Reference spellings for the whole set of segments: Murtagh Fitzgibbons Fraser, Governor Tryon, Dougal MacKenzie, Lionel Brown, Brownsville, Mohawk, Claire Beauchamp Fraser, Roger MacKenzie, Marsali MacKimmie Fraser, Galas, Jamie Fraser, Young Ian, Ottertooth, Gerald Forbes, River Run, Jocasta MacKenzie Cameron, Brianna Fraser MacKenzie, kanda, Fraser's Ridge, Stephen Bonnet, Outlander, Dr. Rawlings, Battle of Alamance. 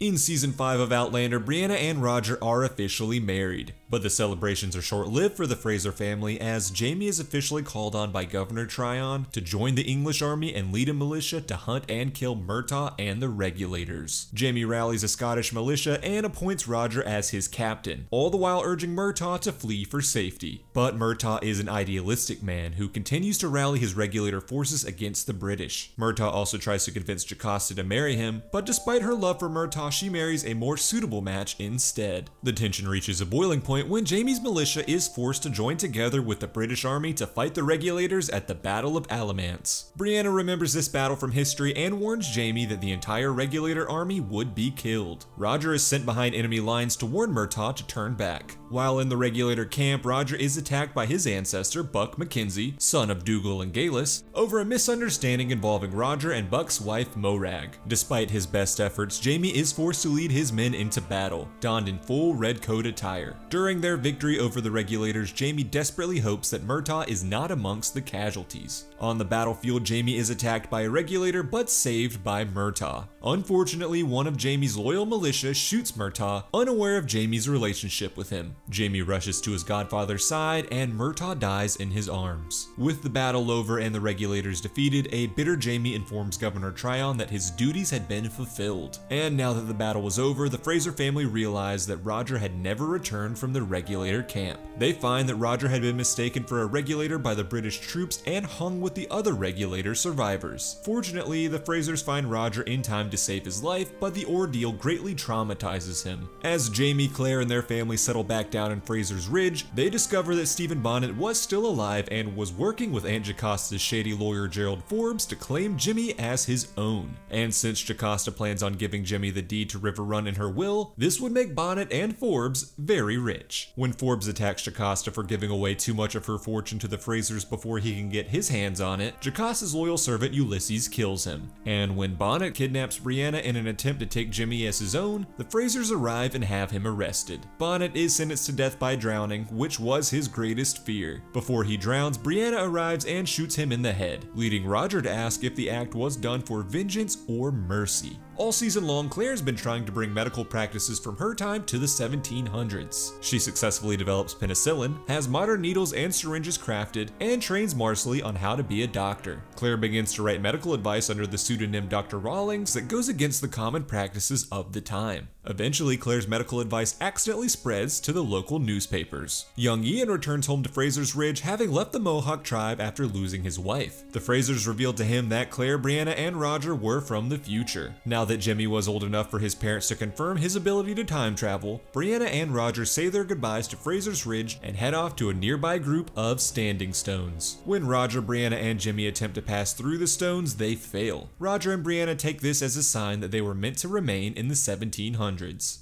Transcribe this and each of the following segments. In Season 5 of Outlander, Brianna and Roger are officially married, but the celebrations are short-lived for the Fraser family as Jamie is officially called on by Governor Tryon to join the English army and lead a militia to hunt and kill Murtagh and the Regulators. Jamie rallies a Scottish militia and appoints Roger as his captain, all the while urging Murtagh to flee for safety. But Murtagh is an idealistic man who continues to rally his Regulator forces against the British. Murtagh also tries to convince Jocasta to marry him, but despite her love for Murtagh, she marries a more suitable match instead. The tension reaches a boiling point when Jamie's militia is forced to join together with the British army to fight the Regulators at the Battle of Alamance. Brianna remembers this battle from history and warns Jamie that the entire Regulator army would be killed. Roger is sent behind enemy lines to warn Murtagh to turn back. While in the Regulator camp, Roger is attacked by his ancestor, Buck McKenzie, son of Dougal and Galas, over a misunderstanding involving Roger and Buck's wife, Morag. Despite his best efforts, Jamie is forced to lead his men into battle, donned in full red coat attire. During their victory over the Regulators, Jamie desperately hopes that Murtagh is not amongst the casualties. On the battlefield, Jamie is attacked by a Regulator but saved by Murtagh. Unfortunately, one of Jamie's loyal militia shoots Murtagh, unaware of Jamie's relationship with him. Jamie rushes to his godfather's side and Murtagh dies in his arms. With the battle over and the Regulators defeated, a bitter Jamie informs Governor Tryon that his duties had been fulfilled. And now that the battle was over, the Fraser family realized that Roger had never returned from the Regulator camp. They find that Roger had been mistaken for a Regulator by the British troops and hung with the other Regulator survivors. Fortunately, the Frasers find Roger in time to save his life, but the ordeal greatly traumatizes him. As Jamie, Claire, and their family settle back down in Fraser's Ridge, they discover that Stephen Bonnet was still alive and was working with Aunt Jocasta's shady lawyer Gerald Forbes to claim Jimmy as his own. And since Jocasta plans on giving Jimmy the deed to River Run in her will, this would make Bonnet and Forbes very rich. When Forbes attacks Jocasta for giving away too much of her fortune to the Frasers before he can get his hands on it, Jocasta's loyal servant Ulysses kills him. And when Bonnet kidnaps Brianna in an attempt to take Jimmy as his own, the Frasers arrive and have him arrested. Bonnet is sentenced to death by drowning, which was his greatest fear. Before he drowns, Brianna arrives and shoots him in the head, leading Roger to ask if the act was done for vengeance or mercy. All season long, Claire's been trying to bring medical practices from her time to the 1700s. She successfully develops penicillin, has modern needles and syringes crafted, and trains Marsali on how to be a doctor. Claire begins to write medical advice under the pseudonym Dr. Rawlings that goes against the common practices of the time. Eventually, Claire's medical advice accidentally spreads to the local newspapers. Young Ian returns home to Fraser's Ridge, having left the Mohawk tribe after losing his wife. The Frasers revealed to him that Claire, Brianna, and Roger were from the future. Now that Jimmy was old enough for his parents to confirm his ability to time travel, Brianna and Roger say their goodbyes to Fraser's Ridge and head off to a nearby group of standing stones. When Roger, Brianna, and Jimmy attempt to pass through the stones, they fail. Roger and Brianna take this as a sign that they were meant to remain in the 1700s.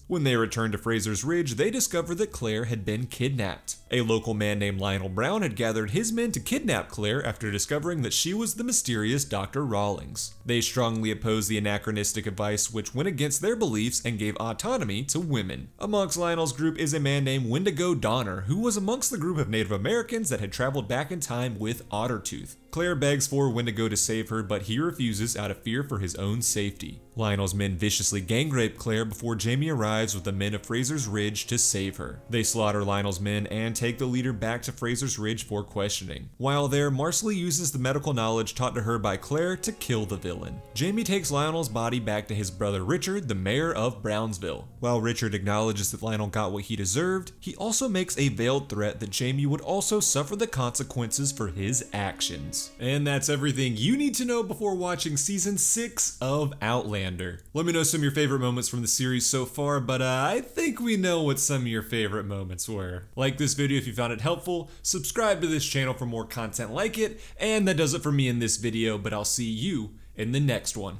When they return to Fraser's Ridge, they discover that Claire had been kidnapped. A local man named Lionel Brown had gathered his men to kidnap Claire after discovering that she was the mysterious Dr. Rawlings. They strongly opposed the anachronistic advice, which went against their beliefs and gave autonomy to women. Amongst Lionel's group is a man named Wendigo Donner, who was amongst the group of Native Americans that had traveled back in time with Ottertooth. Claire begs for Wendigo to save her, but he refuses out of fear for his own safety. Lionel's men viciously gang-rape Claire before Jamie arrives with the men of Fraser's Ridge to save her. They slaughter Lionel's men and take the leader back to Fraser's Ridge for questioning. While there, Marsali uses the medical knowledge taught to her by Claire to kill the villain. Jamie takes Lionel's body back to his brother Richard, the mayor of Brownsville. While Richard acknowledges that Lionel got what he deserved, he also makes a veiled threat that Jamie would also suffer the consequences for his actions. And that's everything you need to know before watching Season 6 of Outlander. Let me know some of your favorite moments from the series so far, but I think we know what some of your favorite moments were. Like this video if you found it helpful, subscribe to this channel for more content like it, and that does it for me in this video, but I'll see you in the next one.